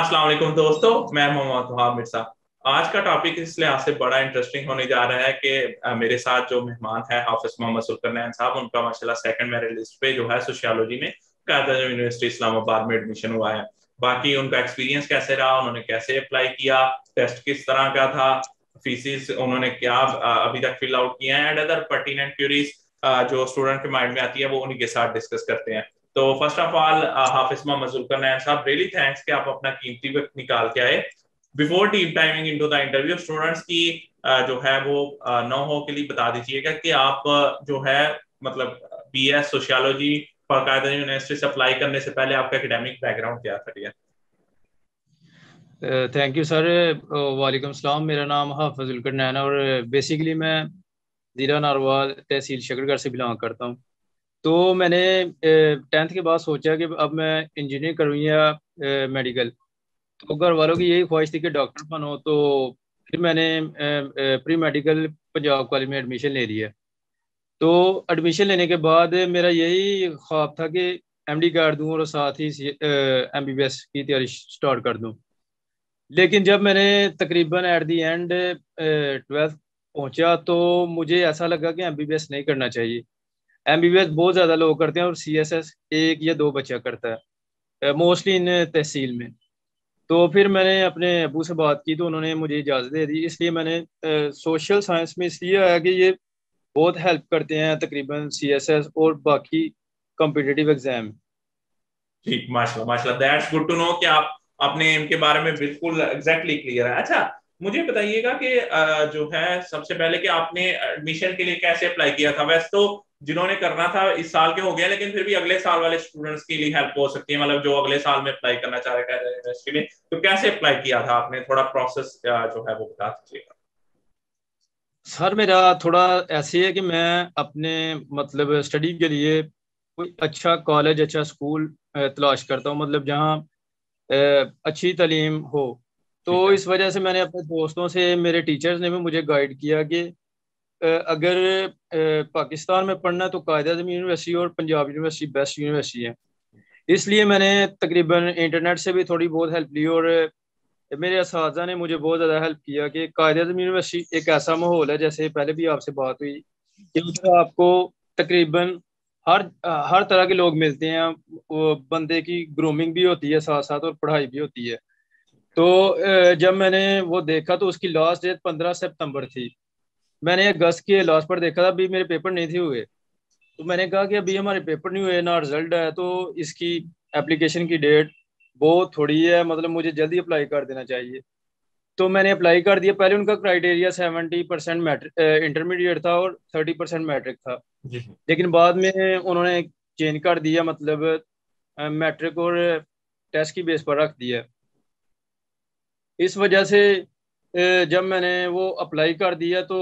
अस्सलाम वालेकुम दोस्तों, मैं मोहम्मद वहाब मिर्जा। आज का टॉपिक इस लिहाज से बड़ा इंटरेस्टिंग होने जा रहा है कि मेरे साथ जो मेहमान है हाफिज मोहम्मद जुल्करनैन साहब, उनका माशाल्लाह सेकंड मेरिट लिस्ट पे जो है सोशियोलॉजी में कायदे आज़म यूनिवर्सिटी इस्लामाबाद में एडमिशन हुआ है। बाकी उनका एक्सपीरियंस कैसे रहा, उन्होंने कैसे अप्लाई किया, टेस्ट किस तरह का था, फीसिस उन्होंने क्या अभी तक फिल आउट किया है एंड अदर पर्टिनेंट क्यूरीज जो स्टूडेंट के माइंड में आती है वो उन्हीं के साथ डिस्कस करते हैं। तो first of all Hafiz Mohammad Zulqarnain साहब, रियली थैंक्स कि आप अपना कीमती वक्त निकाल के आए। Before deep diving into the interview, students की जो है वो ना हो के लिए बता दीजिएगा कि आप जो है मतलब बीएस सोशियोलॉजी कायदे आज़म यूनिवर्सिटी से अप्लाई करने से पहले आपका एकेडमिक बैकग्राउंड क्या था? डियर थैंक यू सर, वालेकुम सलाम। मेरा नाम हाफिज जुल्करनैन और बेसिकली मैं ज़िला नारवाल तहसील शकरगढ़ से बिलोंग करता हूँ। तो मैंने 10th के बाद सोचा कि अब मैं इंजीनियरिंग करूँ या मेडिकल। तो घर वालों की यही ख्वाहिश थी कि डॉक्टर बनो, तो फिर मैंने प्री मेडिकल पंजाब कॉलेज में एडमिशन ले लिया। तो एडमिशन लेने के बाद मेरा यही ख्वाब था कि एमडी कर दूँ और साथ ही एमबीबीएस की तैयारी स्टार्ट कर दूँ। लेकिन जब मैंने तकरीबन एट दी एंड 12th पहुँचा तो मुझे ऐसा लगा कि एमबीबीएस नहीं करना चाहिए। एमबीबीएस बहुत ज़्यादा लोग करते हैं और सीएसएस एक या दो बच्चा करता है मोस्टली इन तहसील में। तो फिर मैंने अपने अबू से बात की तो उन्होंने मुझे इजाज़त दे दी। इसलिए मैंने सोशल साइंस में इसलिए आया कि ये बहुत हेल्प करते हैं तकरीबन सीएसएस और बाकी कॉम्पिटिटिव एग्ज़ाम। ठीक, माशाल्लाह माशाल्लाह, दैट्स गुड टू नो कि आप अपने इनके बारे में बिल्कुल एग्जैक्टली क्लियर है। अच्छा, मुझे बताइएगा कि जो है सबसे पहले कि आपने एडमिशन के लिए कैसे अप्लाई किया था? वैसे तो जिन्होंने करना था इस साल के हो गया, लेकिन फिर भी अगले साल वाले स्टूडेंट्स के लिए हेल्प हो सकती है, मतलब जो अगले साल में अप्लाई करना चाह रहे हैं यूनिवर्सिटी में। तो कैसे अप्लाई किया था आपने, थोड़ा प्रोसेस जो है वो बता दीजिएगा। सर मेरा थोड़ा ऐसे है कि मैं अपने मतलब स्टडी के लिए कोई अच्छा कॉलेज, अच्छा स्कूल तलाश करता हूँ, मतलब जहाँ अच्छी तालीम हो। तो इस वजह से मैंने अपने दोस्तों से, मेरे टीचर्स ने भी मुझे गाइड किया कि अगर पाकिस्तान में पढ़ना है तो कायदे आज़म यूनिवर्सिटी और पंजाब यूनिवर्सिटी बेस्ट यूनिवर्सिटी है। इसलिए मैंने तकरीबन इंटरनेट से भी थोड़ी बहुत हेल्प ली और मेरे असातिज़ा ने मुझे बहुत ज़्यादा हेल्प किया कि कायदे आज़म यूनिवर्सिटी एक ऐसा माहौल है, जैसे पहले भी आपसे बात हुई, कि उधर आपको तकरीबन हर तरह के लोग मिलते हैं। बंदे की ग्रूमिंग भी होती है साथ साथ और पढ़ाई भी होती है। तो जब मैंने वो देखा तो उसकी लास्ट डेट 15 सितंबर थी। मैंने अगस्त के लास्ट पर देखा था, अभी मेरे पेपर नहीं थे हुए। तो मैंने कहा कि अभी हमारे पेपर नहीं हुए ना रिजल्ट है, तो इसकी एप्लीकेशन की डेट बहुत थोड़ी है, मतलब मुझे जल्दी अप्लाई कर देना चाहिए। तो मैंने अप्लाई कर दिया। पहले उनका क्राइटेरिया 70% मैट्रिक इंटरमीडिएट था और 30% मैट्रिक था, लेकिन बाद में उन्होंने चेंज कर दिया, मतलब मैट्रिक और टेस्ट की बेस पर रख दिया। इस वजह से जब मैंने वो अप्लाई कर दिया तो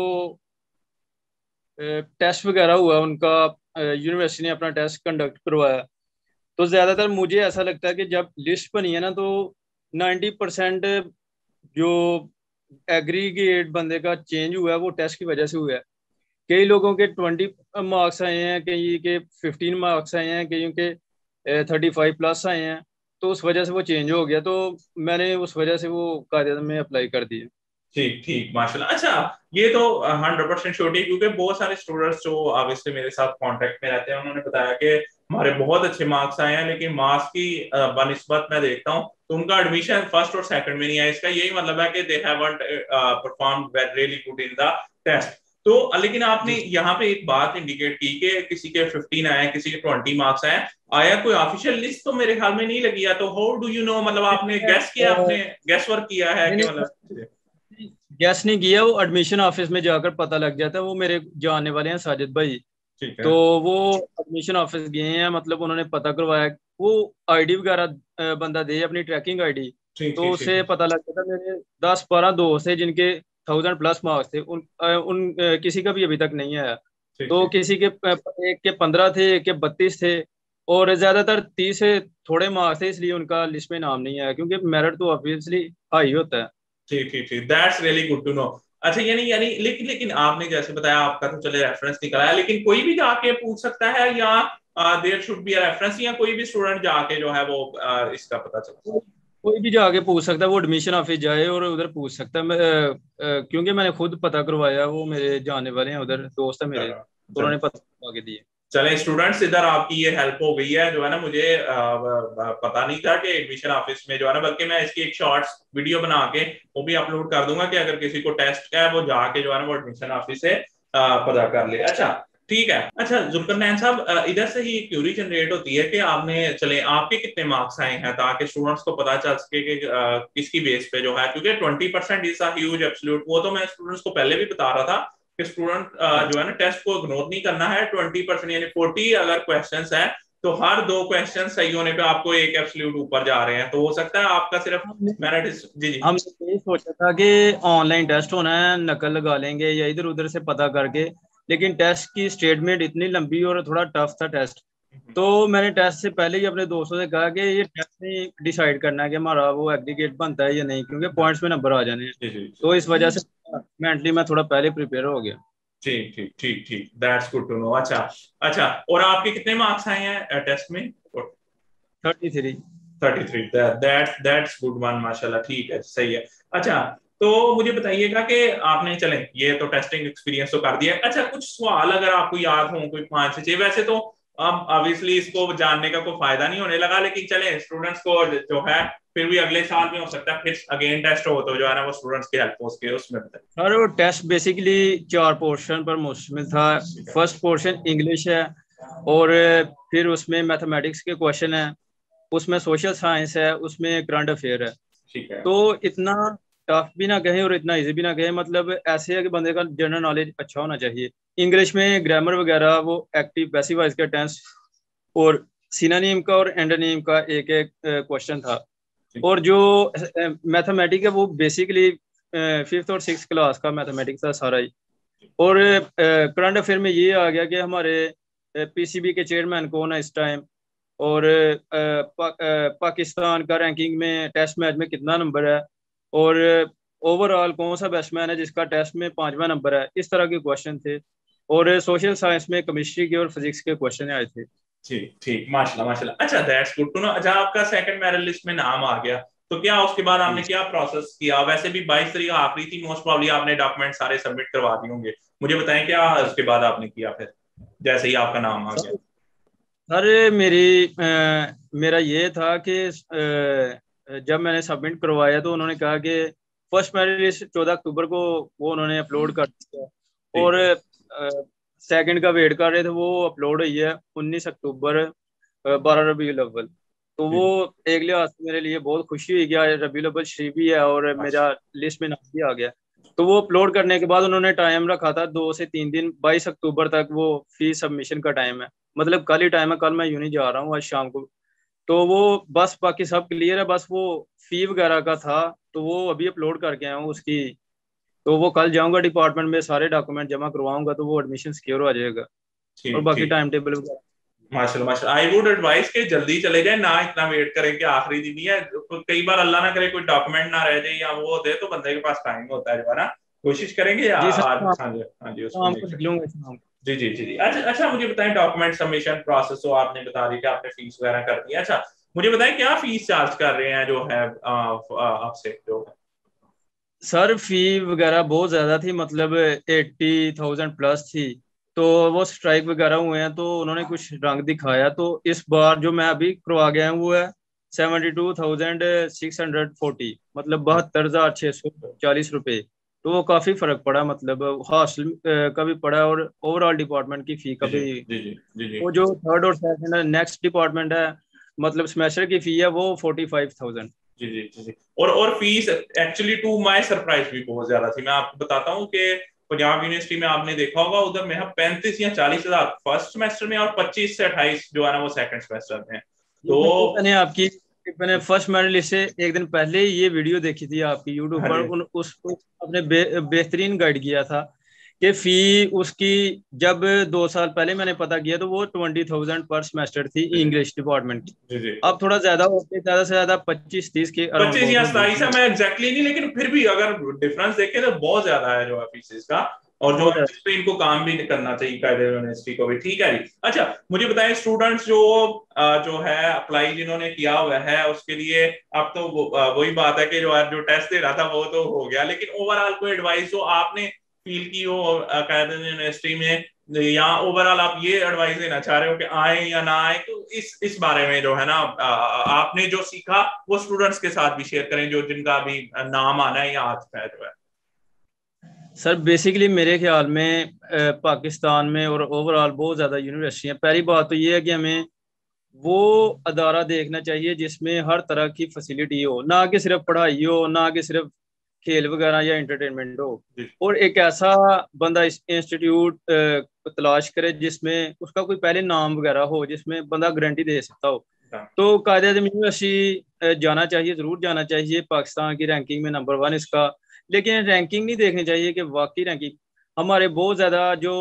टेस्ट वगैरह हुआ उनका, यूनिवर्सिटी ने अपना टेस्ट कंडक्ट करवाया। तो ज़्यादातर मुझे ऐसा लगता है कि जब लिस्ट बनी है ना तो 90% जो एग्रीगेट बंदे का चेंज हुआ है वो टेस्ट की वजह से हुआ है। कई लोगों के 20 मार्क्स आए हैं, कई के 15 मार्क्स आए हैं, कई के 35+ आए हैं, तो उस वजह से वो चेंज हो गया। तो मैंने उस वजह से वो कायदे आज़म में अप्लाई कर दिया। ठीक ठीक, माशाल्लाह। अच्छा, ये तो 100% श्योरिटी है, क्योंकि बहुत सारे स्टूडेंट्स जो ऑब्वियसली मेरे साथ कांटेक्ट में रहते हैं उन्होंने बताया कि हमारे बहुत अच्छे मार्क्स आए हैं, लेकिन मार्क्स की बनिस्बत मैं देखता हूँ तो उनका एडमिशन फर्स्ट और सेकंड में नहीं आया। इसका यही मतलब है कि they haven't performed really good in the test. तो लेकिन आपने यहाँ पे एक बात इंडिकेट की कि किसी के 15 आए, किसी के 20 मार्क्स आए, आया कोई ऑफिशियल लिस्ट तो मेरे ख्याल में नहीं लगी है। तो हाउ डू यू नो, मतलब आपने गेस किया, आपने गेस वर्क किया है कि मतलब? गेस नहीं किया, वो एडमिशन ऑफिस में जाकर पता लग जाता है। वो मेरे जानने वाले हैं साजिद भाई, ठीक है, तो वो एडमिशन ऑफिस गए हैं, मतलब उन्होंने पता करवाया, वो आईडी वगैरह बंदा दे अपनी ट्रैकिंग आईडी, तो उससे पता लग जाता। मेरे 10-12 दोस्त है जिनके 1000+ मार्क्स थे, उन किसी का भी अभी तक नहीं आया। तो किसी के एक के 15 थे, एक के 32 थे और ज़्यादातर 30 से थोड़े मार्क्स थे, इसलिए उनका लिस्ट में नाम नहीं आया, क्योंकि मेरिट तो ऑब्वियसली हाई होता है। ठीक ठीक ठीक, that's really good to know. अच्छा, यानी लेकिन आपने जैसे बताया आपका तो चले रेफरेंस निकला, लेकिन कोई भी जाके पूछ सकता है या there should be a reference, या कोई भी स्टूडेंट जाके जो है वो इसका पता चलता है? कोई भी जाके पूछ सकता है, वो एडमिशन ऑफिस जाए और उधर पूछ सकता है। क्योंकि मैंने खुद पता करवाया, वो मेरे जाने वाले हैं उधर दोस्त है मेरे, उन्होंने पता करवा के दिए। चलें स्टूडेंट्स, इधर आपकी ये हेल्प हो गई है जो है ना, मुझे पता नहीं था कि एडमिशन ऑफिस में जो है ना, बल्कि मैं इसकी एक शॉर्ट्स वीडियो बना के वो भी अपलोड कर दूंगा कि अगर किसी को टेस्ट का है वो जाके जो है ना वो एडमिशन ऑफिस से पता कर ले। अच्छा ठीक है। अच्छा जुल्करनैन साहब, इधर से ही क्यूरी जनरेट होती है कि आपने, चले आपके कितने मार्क्स आए हैं ताकि स्टूडेंट्स को पता चल सके कि किसकी बेस पे जो है, क्योंकि 20% इज अ ह्यूज एब्सोल्यूट। वो तो मैं स्टूडेंट्स को पहले भी बता रहा था कि स्टूडेंट जो है ना टेस्ट को इग्नोर नहीं करना है। 20% यानी 40 अगर क्वेश्चन है तो हर दो क्वेश्चन सही होने पे आपको एक एब्सोल्यूट ऊपर जा रहे हैं, तो हो सकता है आपका सिर्फ मेरिट। जी जी, हमने सोचा था कि ऑनलाइन टेस्ट होना है, नकल लगा लेंगे या इधर उधर से पता करके, लेकिन टेस्ट की स्टेटमेंट इतनी लंबी और थोड़ा टफ था टेस्ट, तो मैंने टेस्ट से पहले ही अपने दोस्तों से कहा कि ये टेस्ट नहीं डिसाइड करना है कि हमारा वो एग्रीगेट बनता है या नहीं, क्योंकि पॉइंट्स में नंबर आ जाने हैं, तो इस वजह से मेंटली मैं थोड़ा पहले प्रिपेयर हो गया। ठीक ठीक ठीक ठीक, दैट्स गुड टू नो। अच्छा, और आपके कितने मार्क्स आए हैं टेस्ट में? 33। दैट्स गुड वन, माशाल्लाह, ठीक है, सही है। अच्छा तो मुझे बताइएगा कि आपने, चले ये तो टेस्टिंग एक्सपीरियंस तो कर दिया। अच्छा कुछ सवाल अगर आपको याद हो, कोई 5 से 6, वैसे तो अब ऑब्वियसली इसको जानने का कोई फायदा नहीं होने लगा, लेकिन चले स्टूडेंट्स को जो है फिर भी अगले साल में हो सकता है फिर अगेन टेस्ट हो, तो जो है ना वो स्टूडेंट्स की हेल्प हो सके उसमें। सर वो टेस्ट बेसिकली 4 पोर्शन पर मुश्तमिल था। फर्स्ट पोर्शन इंग्लिश है, और फिर उसमें मैथमेटिक्स के क्वेश्चन है, उसमें सोशल साइंस है, उसमें करंट अफेयर है। ठीक है, तो इतना टफ भी ना कहें और इतना इजी भी ना कहें, मतलब ऐसे है कि बंदे का जनरल नॉलेज अच्छा होना चाहिए। इंग्लिश में ग्रामर वगैरह, वो एक्टिव पैसिव वॉइस का टेंस और सिनोनिम का और एंटोनिम का एक एक क्वेश्चन था। और जो मैथमेटिक्स है वो बेसिकली 5th और 6th क्लास का मैथमेटिक्स था सारा ही। और करंट अफेयर में ये आ गया कि हमारे PCB के चेयरमैन कौन है इस टाइम, और पाकिस्तान का रैंकिंग में टेस्ट मैच में कितना नंबर है, और ओवरऑल कौन सा बैट्समैन है जिसका टेस्ट में 5वां नंबर है। इस तरह के क्वेश्चन थे, और सोशल साइंस में केमिस्ट्री के और फिजिक्स के क्वेश्चन आए थे। ठीक ठीक, माशाल्लाह माशाल्लाह। अच्छा दैट्स गुड टू नो। अच्छा आपका सेकंड मेरिट लिस्ट में नाम आ गया, तो क्या उसके बाद आपने क्या प्रोसेस किया? वैसे भी 22 तरीक आखिरी थी, मोस्ट प्रॉब्ली आपने डॉक्यूमेंट सारे सबमिट करवा दिए होंगे, मुझे बताएं क्या उसके बाद आपने किया फिर जैसे ही आपका नाम आ गया? अरे मेरा ये था कि जब मैंने सबमिट करवाया तो उन्होंने कहा कि फर्स्ट मेरिट लिस्ट 14 अक्टूबर को वो उन्होंने अपलोड कर दिया, और सेकंड का वेट कर रहे थे, वो अपलोड हुई है 19 अक्टूबर 12 रबीउल अव्वल। तो वो एक लिहाज मेरे लिए बहुत खुशी हुई कि रबीउल अव्वल शरीफ भी है और मेरा लिस्ट में नाम भी आ गया। तो वो अपलोड करने के बाद उन्होंने टाइम रखा था 2 से 3 दिन, 22 अक्टूबर तक वो फी सबमिशन का टाइम है, मतलब कल ही टाइम है, कल मैं यूँ ही जा रहा हूँ आज शाम को। तो वो बस बाकी सब क्लियर है, बस वो फी वगैरह का था, तो वो अभी अपलोड करके आया हूँ उसकी, तो वो कल जाऊंगा डिपार्टमेंट में, सारे डॉक्यूमेंट जमा करवाऊंगा, तो वो एडमिशन सिक्योर हो जाएगा। और बाकी टाइम टेबल वगैरह माशाल्लाह माशाल्लाह। आई वुड एडवाइस कि जल्दी चले जाए, ना इतना वेट करें कि आखिरी दिन ही है। कई बार अल्लाह ना करे कोई डॉक्यूमेंट ना रह जाए या वो दे, तो बंदे के पास टाइम होता है, जो है ना, कोशिश करेंगे। जी जी जी जी। अच्छा मुझे बताएं डॉक्यूमेंट सबमिशन प्रोसेस, तो आपने बता दी कि आपने फीस वगैरह कर दी। अच्छा मुझे बताएं क्या फीस चार्ज कर रहे हैं जो है आपसे? जो सर फी वगैरह बहुत ज़्यादा थी, मतलब 80,000 प्लस थी, तो वो स्ट्राइक वगैरह हुए हैं तो उन्होंने कुछ रंग दिखाया, तो इस बार जो मैं अभी करवा गया हूँ वो है 72,640, मतलब 72,640 रुपये। तो वो काफ़ी फ़र्क पड़ा, मतलब हॉस्टल का भी पड़ा और ओवरऑल डिपार्टमेंट की फ़ी का भी। वो जो 3rd और 2nd नेक्स्ट डिपार्टमेंट है, मतलब सेमेस्टर की फ़ी है, वो 45,000। जी जी जी जी। और fees actually to my surprise भी बहुत ज्यादा थी। मैं आपको बताता हूँ कि पंजाब यूनिवर्सिटी में आपने देखा होगा उधर में 35 या 40,000 फर्स्ट सेमेस्टर में, और 25 से 28 जो है ना वो सेकंड सेमेस्टर में। तो मैंने आपकी फर्स्ट मेरिट लिस्ट से एक दिन पहले ये वीडियो देखी थी आपकी यूट्यूब पर, उसको आपने बेहतरीन गाइड किया था कि फी उसकी, जब 2 साल पहले मैंने पता किया तो वो 20,000 पर सेमेस्टर थी इंग्लिश डिपार्टमेंट की। अब थोड़ा ज्यादा होती है, ज्यादा से ज्यादा 25-30 के, 25 या 27 है, मैं एग्जैक्टली नहीं, लेकिन फिर भी अगर डिफरेंस देखें तो बहुत ज्यादा है जो है फीस का। और जो है पे इनको काम भी करना चाहिए कायदे-ए-यूनिवर्सिटी को भी। ठीक है जी, अच्छा मुझे बताएं स्टूडेंट्स जो है अप्लाई जिन्होंने किया हुआ है उसके लिए आप तो वही बात है कि जो टेस्ट दे रहा था वो तो हो गया, लेकिन ओवरऑल कोई एडवाइस हो आपने फील की हो कायदे-ए-यूनिवर्सिटी में, या ओवरऑल आप ये एडवाइस देना चाह रहे हो कि आए या ना आए, तो इस बारे में जो है ना आपने जो सीखा वो स्टूडेंट्स के साथ भी शेयर करें जो जिनका अभी नाम आना है या आज का जो है। सर बेसिकली मेरे ख्याल में पाकिस्तान में और ओवरऑल बहुत ज़्यादा यूनिवर्सिटियाँ, पहली बात तो ये है कि हमें वो अदारा देखना चाहिए जिसमें हर तरह की फैसिलिटी हो, ना कि सिर्फ पढ़ाई हो, ना कि सिर्फ खेल वगैरह या एंटरटेनमेंट हो, और एक ऐसा बंदा इंस्टीट्यूट तलाश करे जिसमें उसका कोई पहले नाम वगैरह हो, जिसमें बंदा गारंटी दे सकता हो। तो कायदे-ए-आज़म यूनिवर्सिटी जाना चाहिए, ज़रूर जाना चाहिए, पाकिस्तान की रैंकिंग में नंबर 1 इसका, लेकिन रैंकिंग नहीं देखनी चाहिए कि वाकई रैंकिंग। हमारे बहुत ज़्यादा जो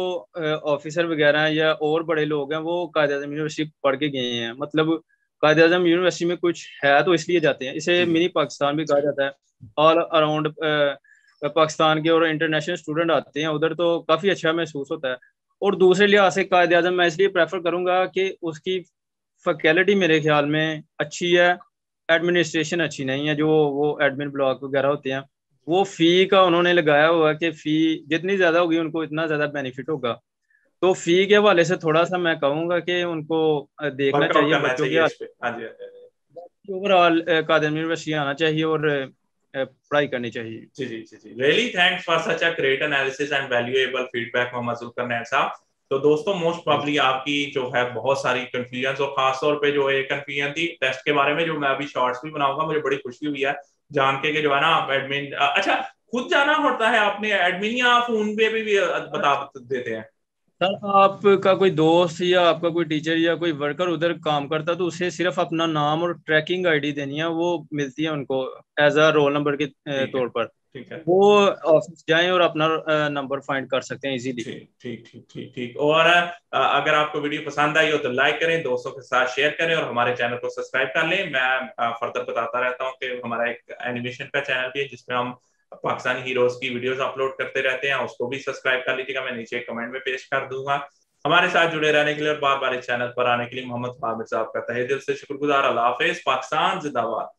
ऑफिसर वगैरह या और बड़े लोग हैं वो कायदे-ए-आज़म यूनिवर्सिटी पढ़ के गए हैं, मतलब कायदे-ए-आज़म यूनिवर्सिटी में कुछ है तो इसलिए जाते हैं। इसे मिनी पाकिस्तान भी कहा जाता है, ऑल अराउंड पाकिस्तान के और इंटरनेशनल स्टूडेंट आते हैं उधर, तो काफ़ी अच्छा महसूस होता है। और दूसरे लिहाज से कायदे-ए-आज़म मैं इसलिए प्रेफर करूँगा कि उसकी फैकल्टी मेरे ख्याल में अच्छी है, एडमिनिस्ट्रेशन अच्छी नहीं है, जो वो एडमिन ब्लॉक वगैरह होते हैं वो फ़ी का उन्होंने लगाया हुआ कि फ़ी जितनी ज़्यादा होगी उनको इतना ज़्यादा बेनिफिट होगा, तो फ़ी के हवाले से थोड़ा सा मैं कहूँगा कि उनको देखना चाहिए बच्चों के। ओवरऑल कायदे-ए-आज़म यूनिवर्सिटी आना चाहिए और पढ़ाई करनी चाहिए। जी जी जी जी, really thanks for such a great analysis and valuable feedback Mohammad Zulqarnain साहब। तो दोस्तों मोस्ट प्रॉब्ली आपकी जो है बहुत सारी कन्फ्यूजन और खासतौर पे जो है कन्फ्यूजन थी टेस्ट के बारे में, जो मैं अभी शॉर्ट्स भी बनाऊंगा, मुझे बड़ी खुशी हुई है जान के जो है ना आप एडमिन अच्छा खुद जाना पड़ता है आपने एडमिन या फोन पे भी बता देते हैं? सर आपका कोई दोस्त या आपका कोई टीचर या कोई वर्कर उधर काम करता तो उसे सिर्फ अपना नाम और ट्रैकिंग आईडी देनी है, वो मिलती है उनको एज अ रोल नंबर के तौर पर। ठीक है, वो ऑफिस जाएं और अपना नंबर फाइंड कर सकते हैं इजीली। ठीक। और अगर आपको वीडियो पसंद आई हो तो लाइक करें, दोस्तों के साथ शेयर करें और हमारे चैनल को सब्सक्राइब कर लें। मैं फर्दर बताता रहता हूं कि हमारा एक एनिमेशन का चैनल भी है जिसमें हम पाकिस्तानी हीरोज की वीडियोस अपलोड करते रहते हैं, उसको भी सब्सक्राइब कर लीजिएगा, मैं नीचे कमेंट में पेश कर दूंगा। हमारे साथ जुड़े रहने के लिए और बार बार इस चैनल पर आने के लिए मोहम्मद वहाब मिर्ज़ा आपका तहे दिल से शुक्रगुजार। अल्लाह हाफिज़, पाकिस्तान जिंदाबाद।